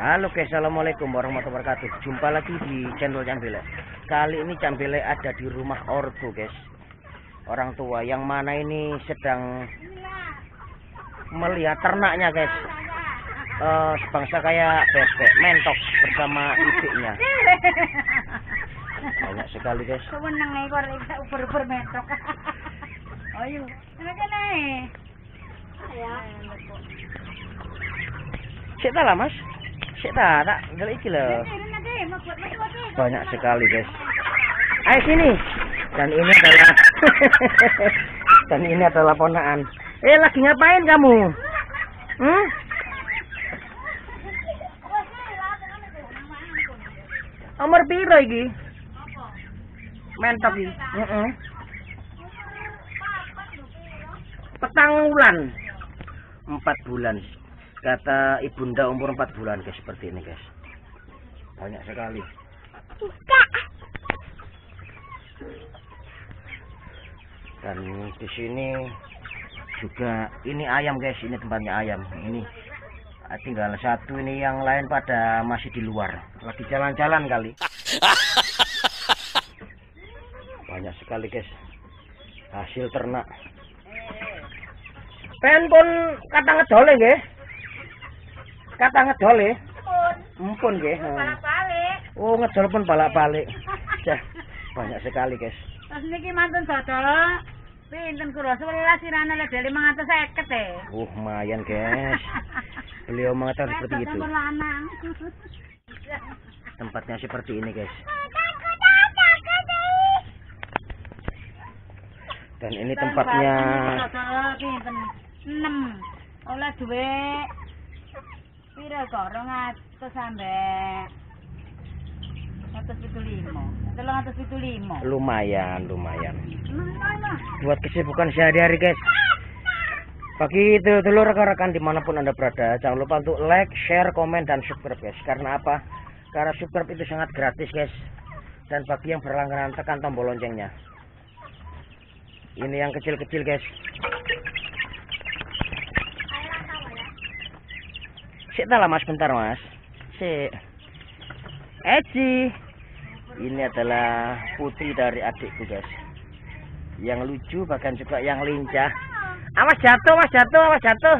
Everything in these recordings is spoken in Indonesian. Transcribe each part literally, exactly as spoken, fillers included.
Halo, okay, assalamualaikum warahmatullahi wabarakatuh. Jumpa lagi di channel Mbilex. Kali ini Mbilex ada di rumah Ordo, guys. Orang tua yang mana ini sedang melihat ternaknya, guys. Uh, sebangsa kayak bebek mentok bersama ibunya. Banyak sekali, guys. Ayo. Cita lah, Mas. Cita, tak, dari iki loh. Banyak sekali, guys. Ayo sini. Dan ini adalah dan ini adalah ponaan. Eh, lagi ngapain kamu? Hmm? Umur piro iki? Mentok iki. Heeh. Petang bulan. empat bulan. Kata ibunda umur empat bulan, guys, seperti ini, guys. Banyak sekali. Dan di sini juga ini ayam, guys, ini tempatnya ayam. Ini tinggal satu ini, yang lain pada masih di luar. Lagi jalan-jalan kali. Banyak sekali, guys. Hasil ternak. Pen pun kata ngedole, guys. Kata ngedol ya? Mpun. Mpun, guys. Oh, ngedol pun balak-balik. Banyak sekali, guys. Terus ini mantun dodol. Pinten kula sebelas sirane lebih lima ratus seket ya. Oh, lumayan, guys. Beliau mengatakan seperti itu. Tempatnya seperti ini, guys. Dan ini tempatnya enam. Oleh duit pira korongat ke sampe seratus tujuh puluh lima. Lumayan, lumayan. Buat kesibukan sehari-hari, guys. Pagi itu dulu rekan-rekan dimanapun Anda berada, jangan lupa untuk like, share, komen, dan subscribe, guys. Karena apa? Karena subscribe itu sangat gratis, guys. Dan bagi yang berlangganan tekan tombol loncengnya. Ini yang kecil-kecil, guys. Kita lama sebentar, Mas. Si Ezi ini adalah putri dari adikku, guys. Yang lucu, bahkan juga yang lincah. Awas jatuh, awas jatuh, awas jatuh.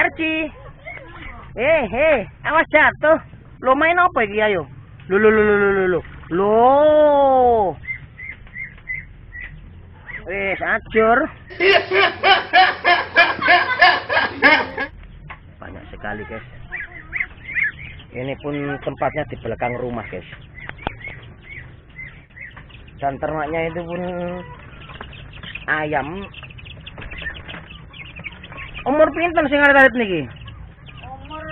R G. Eh, eh, awas jatuh. Lo main apa iki, ayo? Lu lu lu lu lu lu. Lo. Wes ajur. Banyak sekali, guys. Ini pun tempatnya di belakang rumah, guys. Dan ternaknya itu pun ayam. Umur pinten sing arep niki? Umur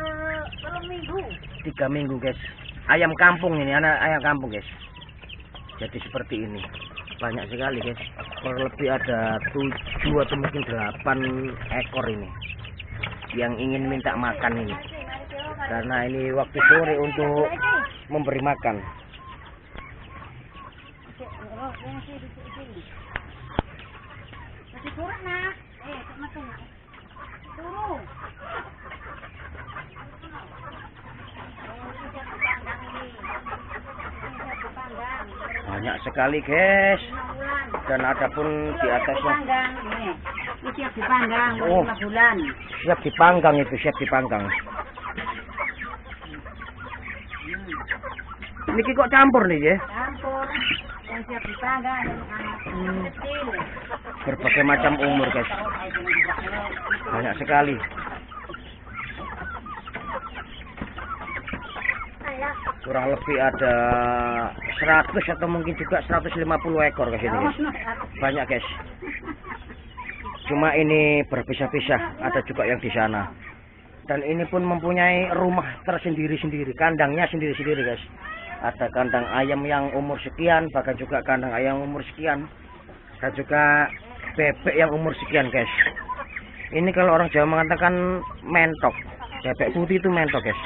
tiga minggu. tiga minggu, guys. Ayam kampung ini, anak ayam kampung, guys. Jadi seperti ini. Banyak sekali, guys. Kurang lebih ada tujuh atau mungkin delapan ekor ini yang ingin minta makan ini, karena ini waktu sore untuk memberi makan. Banyak sekali, guys. Dan ada pun di atasnya. Siap dipanggang, oh, lima bulan. Siap dipanggang itu, siap dipanggang. Hmm. Niki kok campur nih, ya? Campur. Dan siap dipanggang. Hmm. Berbagai macam umur, guys. Banyak sekali. kurang lebih ada seratus atau mungkin juga seratus lima puluh ekor guys ini. Banyak guys. Cuma ini berpisah-pisah, ada juga yang di sana. Dan ini pun mempunyai rumah tersendiri-sendiri, kandangnya sendiri-sendiri guys. Ada kandang ayam yang umur sekian, bahkan juga kandang ayam umur sekian. Dan juga bebek yang umur sekian guys. Ini kalau orang Jawa mengatakan mentok. Bebek putih itu mentok guys.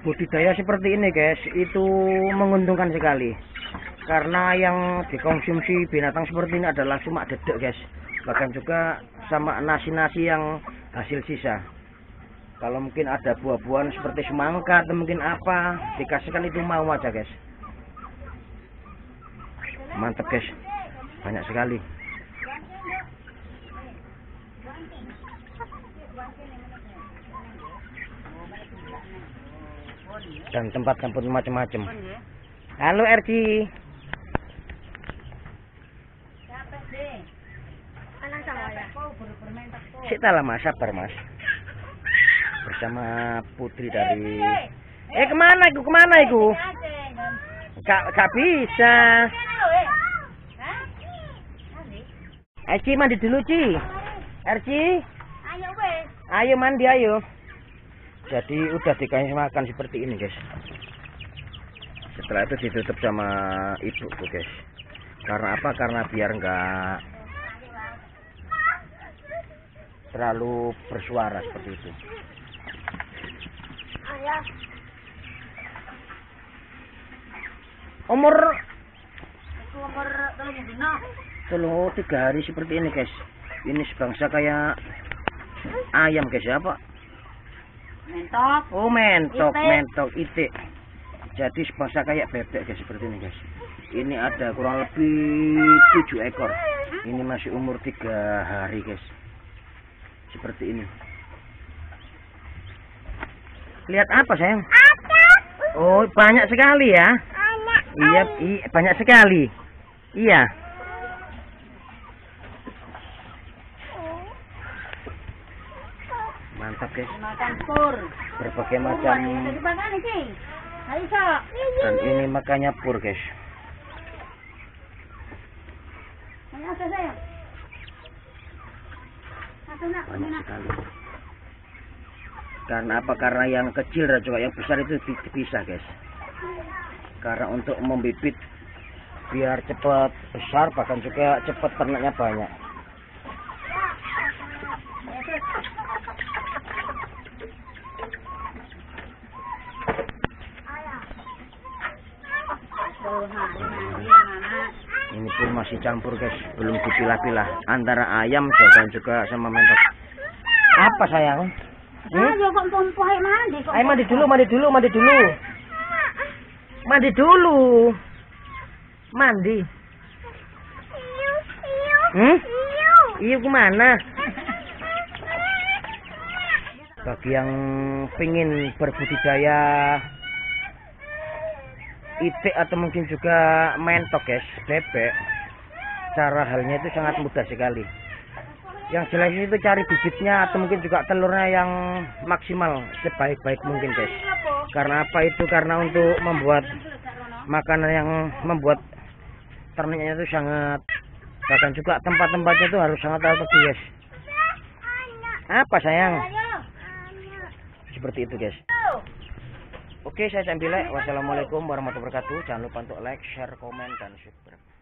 Budidaya seperti ini guys itu menguntungkan sekali, karena yang dikonsumsi binatang seperti ini adalah cuma dedek guys, bahkan juga sama nasi-nasi yang hasil sisa. Kalau mungkin ada buah-buahan seperti semangka atau mungkin apa dikasihkan, itu mau aja guys. Mantap guys, banyak sekali. Dan tempat kampung macam-macam. Halo R G. Kita lama sabar mas. Bersama Putri dari. Eh kemana iku kemana iku? Gak gak bisa. R G mandi dulu Ci. R G. Ayo wes. Ayo mandi ayo. Jadi udah dikasih makan seperti ini guys. Setelah itu ditutup sama ibuku guys. Karena apa? Karena biar nggak terlalu bersuara seperti itu. Umur umur telung tiga hari seperti ini guys. Ini sebangsa kayak ayam guys ya pak. Mentok. Oh mentok, ite. mentok itik. Jadi sebangsa kayak bebek guys seperti ini guys. Ini ada kurang lebih tujuh ekor. Ini masih umur tiga hari guys. Seperti ini. Lihat apa sayang? Ada. Oh banyak sekali ya? Banyak. Iya, iya banyak sekali. Iya. Mantap guys, berbagai macam. Dan ini makanya pur guys. Banyak sekali. Karena apa? Karena yang kecil dan juga yang besar itu dipisah guys. Karena untuk membibit biar cepat besar, bahkan juga cepat ternaknya banyak. Ini pun masih campur guys, belum dipilah-pilah antara ayam dan juga sama mentok. Apa sayang? Hmm? Ayo mandi dulu, mandi dulu, mandi dulu, mandi dulu, mandi. Hmm? Iya kemana? Bagi yang pingin berbudidaya itik atau mungkin juga mentok guys, bebek, cara halnya itu sangat mudah sekali. Yang jelas itu cari bibitnya atau mungkin juga telurnya yang maksimal sebaik-baik mungkin guys. Karena apa itu? Karena untuk membuat makanan yang membuat ternaknya itu sangat, bahkan juga tempat-tempatnya itu harus sangat rapi guys. Apa sayang? Seperti itu guys. Oke, saya Mbilex. Wassalamualaikum warahmatullahi wabarakatuh. Jangan lupa untuk like, share, komen, dan subscribe.